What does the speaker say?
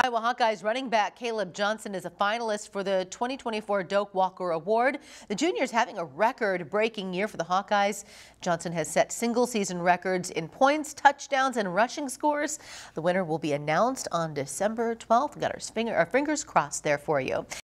Iowa Hawkeyes running back Kaleb Johnson is a finalist for the 2024 Doak Walker Award. The junior is having a record-breaking year for the Hawkeyes. Johnson has set single-season records in points, touchdowns, and rushing scores. The winner will be announced on December 12th. Got our fingers crossed there for you.